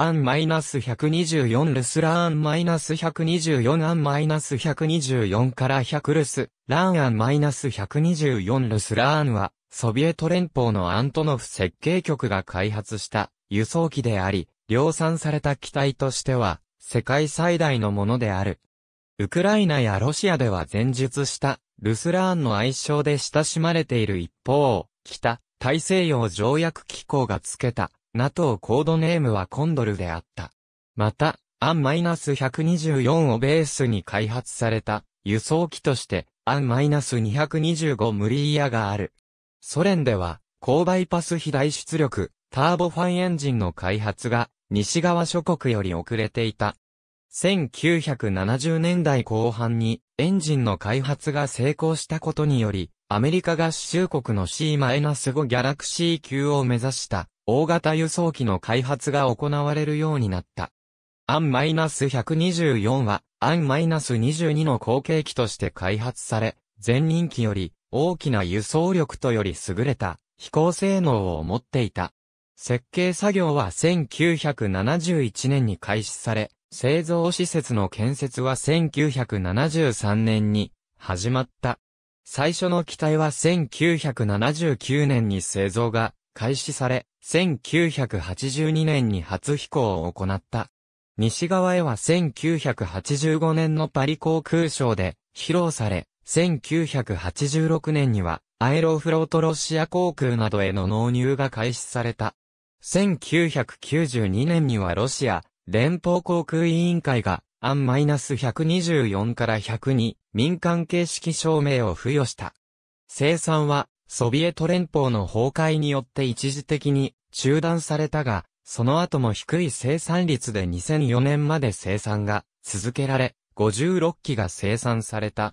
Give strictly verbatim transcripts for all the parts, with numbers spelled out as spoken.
アン いちにーよん ルスラーアン いちにーよん アン いちにーよん からひゃくルスラーンアン いちにーよん ルスラーンはソビエト連邦のアントノフ設計局が開発した輸送機であり、量産された機体としては世界最大のものである。ウクライナやロシアでは前述したルスラーンの愛称で親しまれている一方、北大西洋条約機構がつけたNATO コードネームはコンドルであった。また、アン いちにーよん をベースに開発された輸送機として、アン にーにーご ムリーヤがある。ソ連では、高バイパス非大出力、ターボファンエンジンの開発が、西側諸国より遅れていた。せんきゅうひゃくななじゅうねんだいこう半に、エンジンの開発が成功したことにより、アメリカ合衆国の シー ご ギャラクシー級を目指した。大型輸送機の開発が行われるようになった。アン いちにーよん は、アン にーにー の後継機として開発され、前任機より大きな輸送力とより優れた飛行性能を持っていた。設計作業はせんきゅうひゃくななじゅういちねんに開始され、製造施設の建設はせんきゅうひゃくななじゅうさんねんに始まった。最初の機体はせんきゅうひゃくななじゅうきゅうねんに製造が開始され、せんきゅうひゃくはちじゅうにねんに初飛行を行った。西側へはせんきゅうひゃくはちじゅうごねんのパリ航空ショーで披露され、せんきゅうひゃくはちじゅうろくねんにはアエロフロートロシア航空などへの納入が開始された。せんきゅうひゃくきゅうじゅうにねんにはロシア連邦航空委員会がアン いちにーよん からひゃくに民間形式証明を付与した。生産はソビエト連邦の崩壊によって一時的に中断されたが、その後も低い生産率でにせんよねんまで生産が続けられ、ごじゅうろっきが生産された。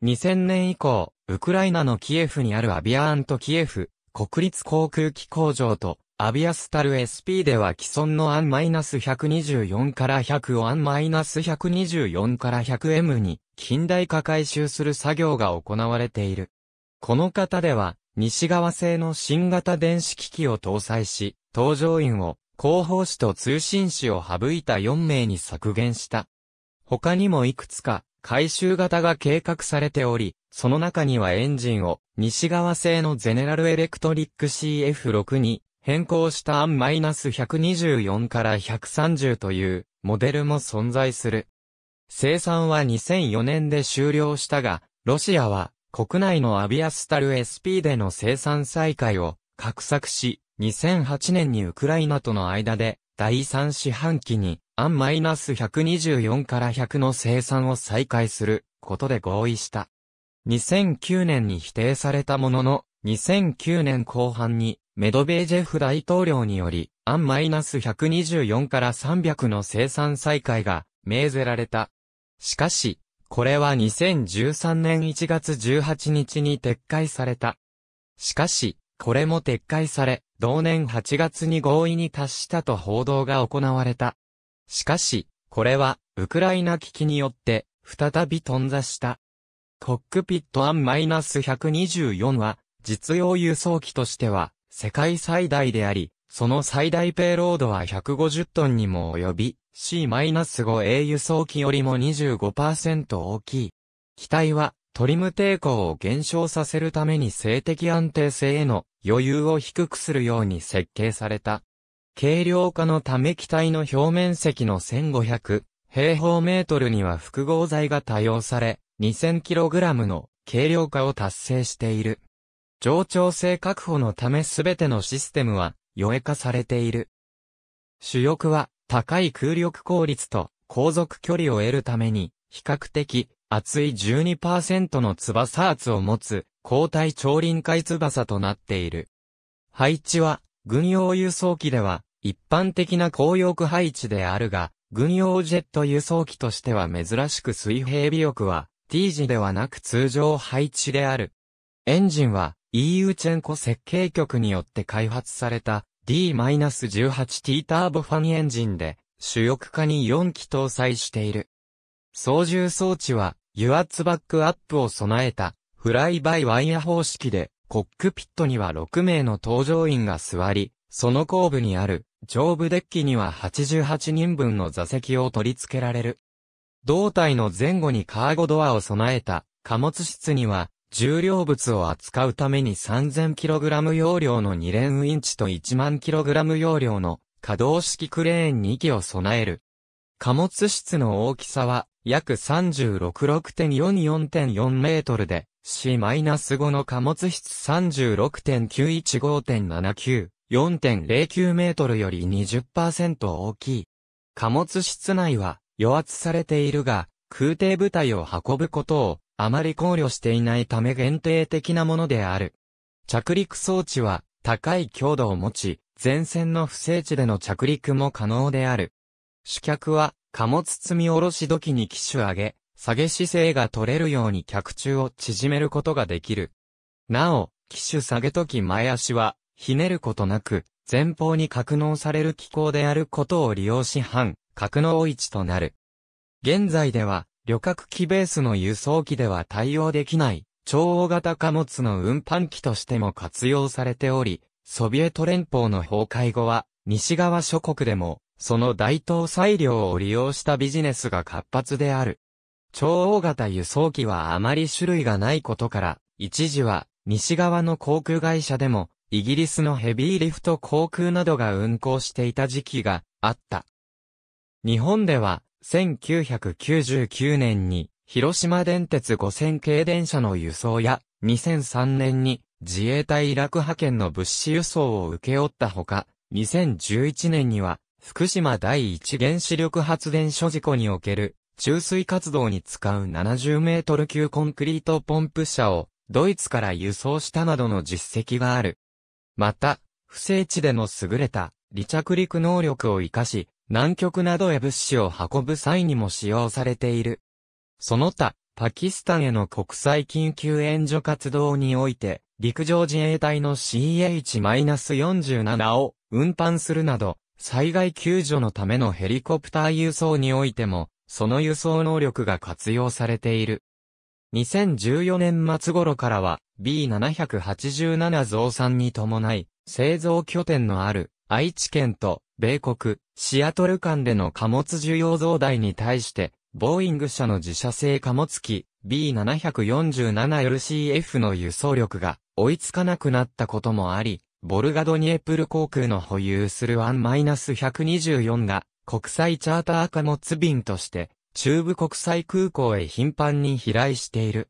にせんねん以降、ウクライナのキエフにあるアビアアントキエフ国立航空機工場とアビアスタル エスピー では既存のアン いちにーよん からひゃくをアン いちにーよん から ひゃくエム に近代化改修する作業が行われている。この型では、西側製の新型電子機器を搭載し、搭乗員を広報士と通信士を省いたよんめいに削減した。他にもいくつか改修型が計画されており、その中にはエンジンを西側製のゼネラルエレクトリック シー エフ ろく に変更したアン いちにーよん からひゃくさんじゅうというモデルも存在する。生産はにせんよねんで終了したが、ロシアは、国内のアビアスタル エスピー での生産再開を画策し、にせんはちねんにウクライナとの間でだいさん四半期にアン いちにーよん からひゃくの生産を再開することで合意した。にせんきゅうねんに否定されたものの、にせんきゅうねんこう半にメドベージェフ大統領によりアン いちにーよん からさんびゃくの生産再開が命ぜられた。しかし、これはにせんじゅうさんねんいちがつじゅうはちにちに撤回された。しかし、これも撤回され、同年はちがつに合意に達したと報道が行われた。しかし、これは、ウクライナ危機によって、再び頓挫した。コックピットアン いちにーよん は、実用輸送機としては、世界最大であり、その最大ペイロードはひゃくごじゅっトンにも及び、シー ご エー 輸送機よりも にじゅうごパーセント 大きい。機体はトリム抵抗を減少させるために性的安定性への余裕を低くするように設計された。軽量化のため機体の表面積のせんごひゃくへいほうメートルには複合材が多用され、にせんキログラム の軽量化を達成している。冗長性確保のためすべてのシステムは予備化されている。主翼は高い空力効率と航続距離を得るために、比較的厚い じゅうにパーセント の翼厚を持つ、鋼体超臨界翼となっている。配置は、軍用輸送機では、一般的な高翼配置であるが、軍用ジェット輸送機としては珍しく水平尾翼は、T 字ではなく通常配置である。エンジンは、イーユー チェンコ設計局によって開発された、ディー じゅうはちティー ターボファンエンジンで主翼化によんき搭載している。操縦装置は油圧バックアップを備えたフライバイワイヤ方式でコックピットにはろくめいの搭乗員が座り、その後部にある上部デッキにははちじゅうはちにんぶんの座席を取り付けられる。胴体の前後にカーゴドアを備えた貨物室には重量物を扱うために さんぜんキログラム 容量のに連ウィンチと いちまんキログラム 容量の可動式クレーンにきを備える。貨物室の大きさは約 さんじゅうろくてんよんよんてんよんメートルで シーご の貨物室 さんじゅうろくてんきゅういちごてんななきゅうよんてんぜろきゅうメートルより にじゅっパーセント 大きい。貨物室内は与圧されているが、空挺部隊を運ぶことをあまり考慮していないため限定的なものである。着陸装置は高い強度を持ち、前線の不整地での着陸も可能である。主脚は貨物積み下ろし時に機首上げ、下げ姿勢が取れるように脚中を縮めることができる。なお、機首下げ時前足はひねることなく、前方に格納される機構であることを利用し半格納位置となる。現在では、旅客機ベースの輸送機では対応できない、超大型貨物の運搬機としても活用されており、ソビエト連邦の崩壊後は、西側諸国でも、その大搭載量を利用したビジネスが活発である。超大型輸送機はあまり種類がないことから、一時は、西側の航空会社でも、イギリスのヘビーリフト航空などが運航していた時期があった。日本では、せんきゅうひゃくきゅうじゅうきゅうねんに広島電鉄ごせんけい電車の輸送やにせんさんねんに自衛隊イラク派遣の物資輸送を請け負ったほかにせんじゅういちねんには福島第一原子力発電所事故における注水活動に使うななじゅうメートル級コンクリートポンプ車をドイツから輸送したなどの実績がある。また、不整地での優れた離着陸能力を生かし南極などへ物資を運ぶ際にも使用されている。その他、パキスタンへの国際緊急援助活動において、陸上自衛隊の シーエイチよんじゅうなな を運搬するなど、災害救助のためのヘリコプター輸送においても、その輸送能力が活用されている。にせんじゅうよねんまつ頃からは、ビーななはちなな 増産に伴い、製造拠点のある愛知県と、米国、シアトル間での貨物需要増大に対して、ボーイング社の自社製貨物機 ビーななよんななエルシーエフ の輸送力が追いつかなくなったこともあり、ボルガドニエプル航空の保有する アン ひゃくにじゅうよん が国際チャーター貨物便として中部国際空港へ頻繁に飛来している。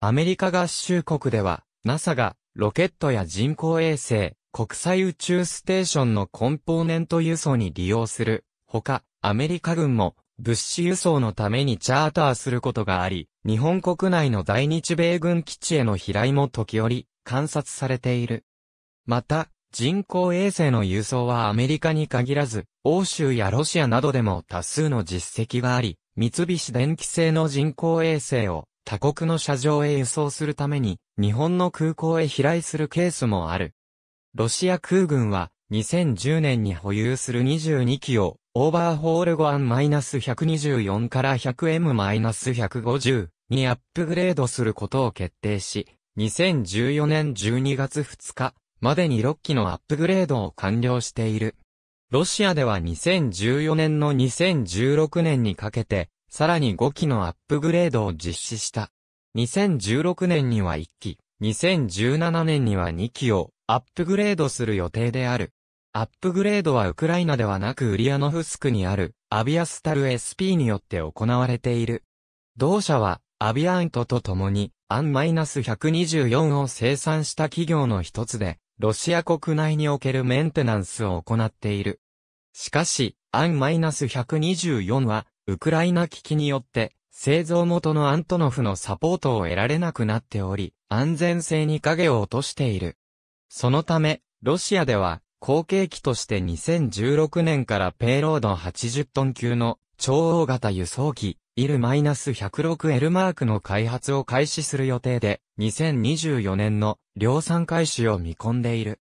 アメリカ合衆国では ナサ がロケットや人工衛星、国際宇宙ステーションのコンポーネント輸送に利用する。ほか、アメリカ軍も物資輸送のためにチャーターすることがあり、日本国内の在日米軍基地への飛来も時折観察されている。また、人工衛星の輸送はアメリカに限らず、欧州やロシアなどでも多数の実績があり、三菱電機製の人工衛星を他国の射場へ輸送するために、日本の空港へ飛来するケースもある。ロシア空軍はにせんじゅうねんに保有するにじゅうにきをオーバーホール後 アン ひゃくにじゅうよん から ひゃくエム ひゃくごじゅう にアップグレードすることを決定し、にせんじゅうよねんじゅうにがつふつかまでにろっきのアップグレードを完了している。ロシアではにせんじゅうよねんのにせんじゅうろくねんにかけて、さらにごきのアップグレードを実施した。にせんじゅうろくねんにはいっき、にせんじゅうななねんにはにきを、アップグレードする予定である。アップグレードはウクライナではなくウリヤノフスクにあるアビアスタル エスピー によって行われている。同社はアビアントと共に アン ひゃくにじゅうよん を生産した企業の一つで、ロシア国内におけるメンテナンスを行っている。しかし、アン ひゃくにじゅうよん はウクライナ危機によって製造元のアントノフのサポートを得られなくなっており、安全性に影を落としている。そのため、ロシアでは、後継機としてにせんじゅうろくねんからペイロードはちじゅっトン級の超大型輸送機、アイエル ひゃくろくエル マークの開発を開始する予定で、にせんにじゅうよねんの量産開始を見込んでいる。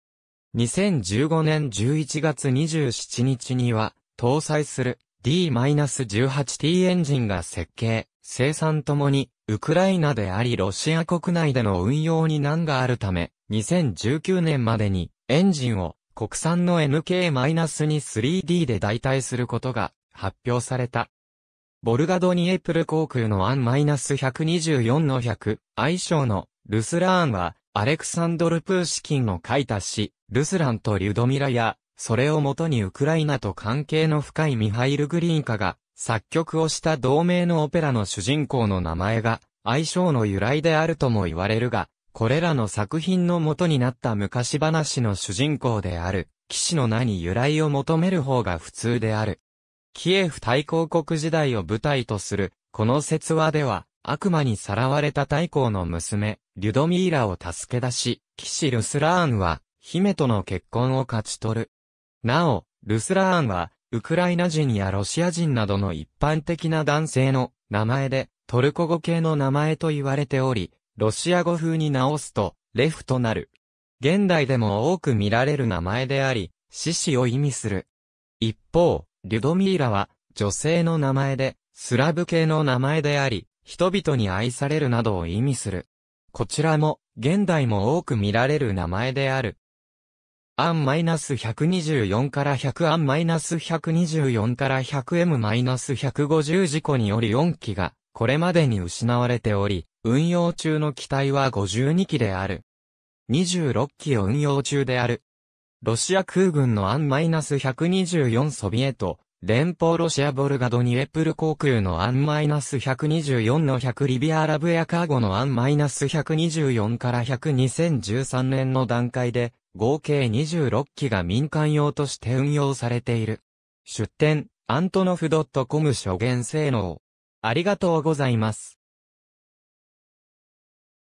にせんじゅうごねんじゅういちがつにじゅうしちにちには、搭載する ディーじゅうはちティー エンジンが設計、生産ともに、ウクライナでありロシア国内での運用に難があるため、にせんじゅうきゅうねんまでにエンジンを国産の エヌケーにスリーディー で代替することが発表された。ボルガドニエプル航空の アンいちにーよん の ひゃく 愛称のルスラーンはアレクサンドル・プーシキンの書いた詩、ルスランとリュドミラや、それをもとにウクライナと関係の深いミハイル・グリーンカが作曲をした同名のオペラの主人公の名前が愛称の由来であるとも言われるが、これらの作品の元になった昔話の主人公である騎士の名に由来を求める方が普通である。キエフ大公国時代を舞台とする、この説話では、悪魔にさらわれた太后の娘、リュドミーラを助け出し、騎士ルスラーンは、姫との結婚を勝ち取る。なお、ルスラーンは、ウクライナ人やロシア人などの一般的な男性の名前で、トルコ語系の名前と言われており、ロシア語風に直すと、レフとなる。現代でも多く見られる名前であり、獅子を意味する。一方、リュドミーラは女性の名前でスラブ系の名前であり人々に愛されるなどを意味する。こちらも現代も多く見られる名前である。アンいちにーよん からひゃく アンいちにーよん から ひゃくエムひゃくごじゅう 事故によりよんきがこれまでに失われており、運用中の機体はごじゅうにきである。にじゅうろっきを運用中である。ロシア空軍のアンいちにーよん ソビエト、連邦ロシアボルガドニエプル航空のアンいちにーよん の ひゃく リビアアラブエアカーゴのアンいちにーよん からひゃく にせんじゅうさんねんの段階で、合計にじゅうろっきが民間用として運用されている。出典、アントノフ ドットコム 初言性能。ありがとうございます。